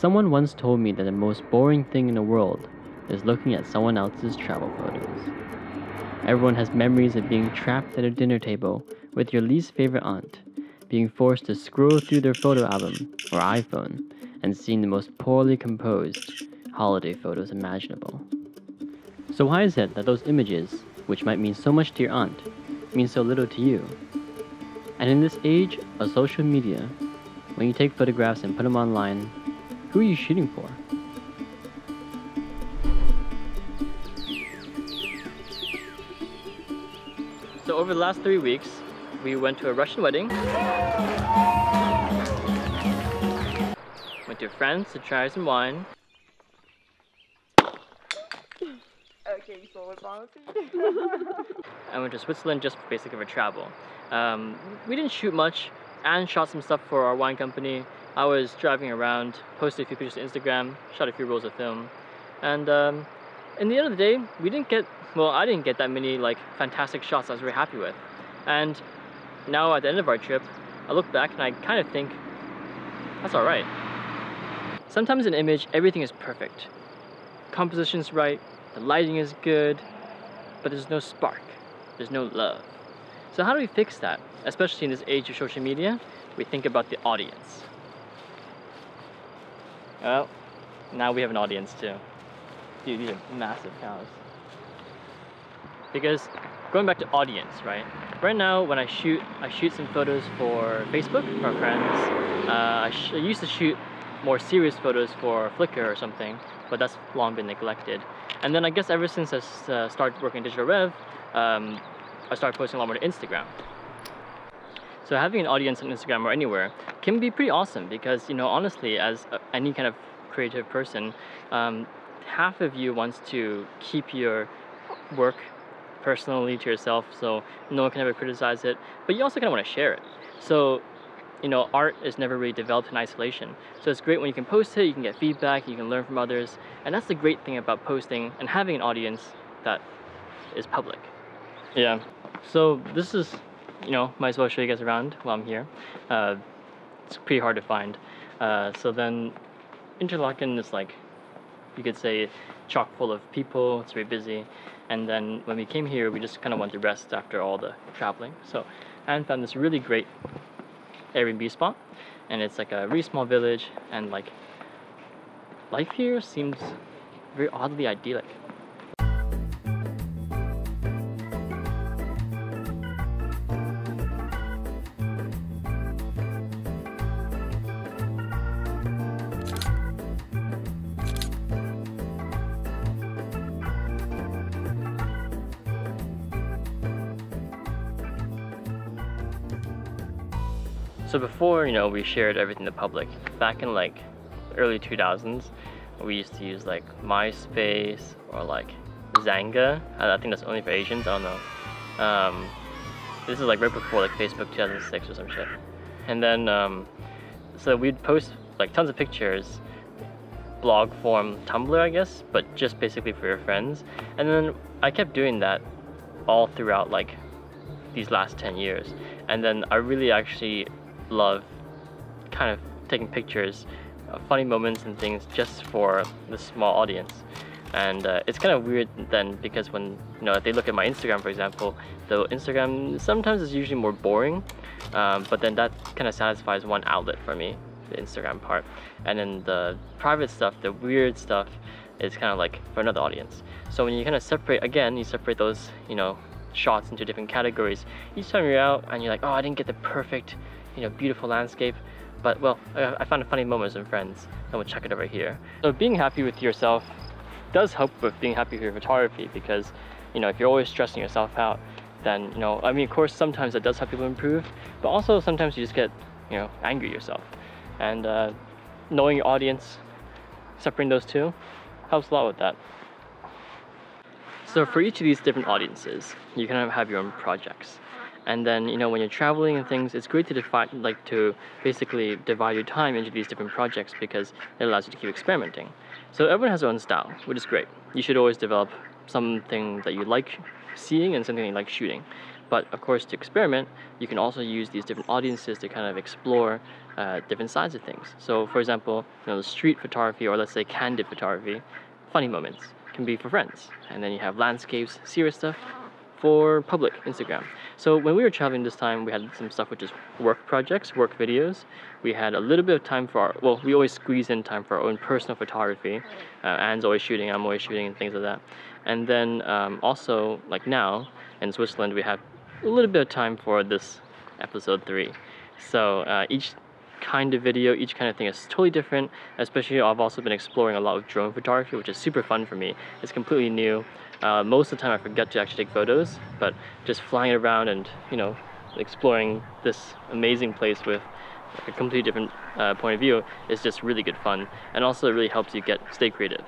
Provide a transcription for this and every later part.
Someone once told me that the most boring thing in the world is looking at someone else's travel photos. Everyone has memories of being trapped at a dinner table with your least favorite aunt, being forced to scroll through their photo album or iPhone and seeing the most poorly composed holiday photos imaginable. So why is it that those images, which might mean so much to your aunt, mean so little to you? And in this age of social media, when you take photographs and put them online, who are you shooting for? So over the last 3 weeks, we went to a Russian wedding, went to France to try some wine. Okay, I went to Switzerland just basically for travel. We didn't shoot much. Anne shot some stuff for our wine company. I was driving around, posted a few pictures to Instagram, shot a few rolls of film, and in the end of the day, I didn't get that many like fantastic shots I was really happy with. And now at the end of our trip, I look back and I kind of think, that's alright. Sometimes in an image, everything is perfect. Composition's right, the lighting is good, but there's no spark, there's no love. So how do we fix that? Especially in this age of social media, we think about the audience. Well, now we have an audience too. Dude, these are massive cows. Because going back to audience, right? Right now, when I shoot some photos for Facebook, for our friends. I used to shoot more serious photos for Flickr or something, but that's long been neglected. And then I guess ever since I started working at Digital Rev, I started posting a lot more to Instagram. So having an audience on Instagram or anywhere can be pretty awesome because, you know, honestly, as any kind of creative person, half of you wants to keep your work personally to yourself so no one can ever criticize it, but you also kind of want to share it. So, you know, art is never really developed in isolation. So it's great when you can post it, you can get feedback, you can learn from others, and that's the great thing about posting and having an audience that is public. Yeah, so this is, you know, might as well show you guys around while I'm here. It's pretty hard to find. So then Interlaken is like, you could say, chock full of people. It's very busy. And then when we came here, we just kind of wanted to rest after all the traveling. So Anne found this really great Airbnb spot, and it's like a really small village, and like life here seems very oddly idyllic. So before, you know, we shared everything to the public. Back in like early 2000s, we used to use like MySpace or like Zanga. I think that's only for Asians, I don't know. This is like right before like Facebook 2006 or some shit. And then, so we'd post like tons of pictures, blog form, Tumblr I guess, but just basically for your friends. And then I kept doing that all throughout like these last 10 years. And then I really actually love kind of taking pictures of funny moments and things just for this small audience. And it's kind of weird then because when, you know, if they look at my Instagram, for example, though Instagram sometimes is usually more boring, but then that kind of satisfies one outlet for me, the Instagram part. And then the private stuff, the weird stuff, is kind of like for another audience. So when you kind of separate, again, you separate those, you know, shots into different categories, each time you're out and you're like, oh, I didn't get the perfect, you know, beautiful landscape, but well, I found a funny moment with friends, and we'll check it over here. So being happy with yourself does help with being happy with your photography because, you know, if you're always stressing yourself out, then, you know, I mean, of course, sometimes that does help people improve, but also sometimes you just get, you know, angry at yourself. And knowing your audience, separating those two, helps a lot with that. So for each of these different audiences, you kind of have your own projects. And then, you know, when you're traveling and things, it's great to basically divide your time into these different projects because it allows you to keep experimenting. So everyone has their own style, which is great. You should always develop something that you like seeing and something that you like shooting. But of course, to experiment, you can also use these different audiences to kind of explore different sides of things. So for example, the street photography, or let's say candid photography, funny moments, can be for friends. And then you have landscapes, serious stuff for public Instagram. So when we were traveling this time, we had some stuff which is work projects, work videos. We had a little bit of time for our, well, we always squeeze in time for our own personal photography. Anne's always shooting, I'm always shooting, and things like that. And then also, like now, in Switzerland, we have a little bit of time for this episode 3. So each kind of video, each kind of thing is totally different. Especially, I've also been exploring a lot of drone photography, which is super fun for me. It's completely new. Most of the time I forget to actually take photos, but just flying around and, exploring this amazing place with a completely different point of view is just really good fun. And also it really helps you stay creative.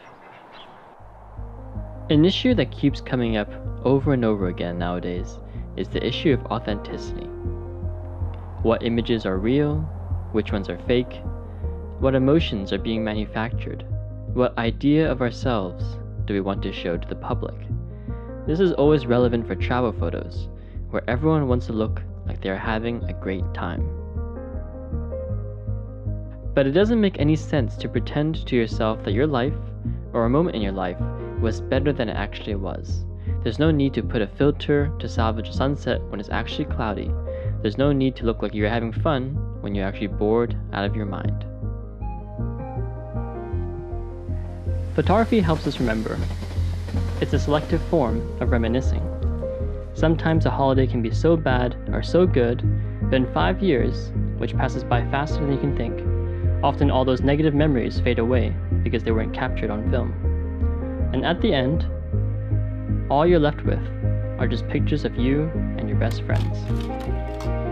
An issue that keeps coming up over and over again nowadays is the issue of authenticity. What images are real? Which ones are fake? What emotions are being manufactured? What idea of ourselves do we want to show to the public? This is always relevant for travel photos, where everyone wants to look like they are having a great time. But it doesn't make any sense to pretend to yourself that your life, or a moment in your life, was better than it actually was. There's no need to put a filter to salvage a sunset when it's actually cloudy. There's no need to look like you're having fun when you're actually bored out of your mind. Photography helps us remember. It's a selective form of reminiscing. Sometimes a holiday can be so bad or so good that in 5 years, which passes by faster than you can think, often all those negative memories fade away because they weren't captured on film. And at the end, all you're left with are just pictures of you and your best friends.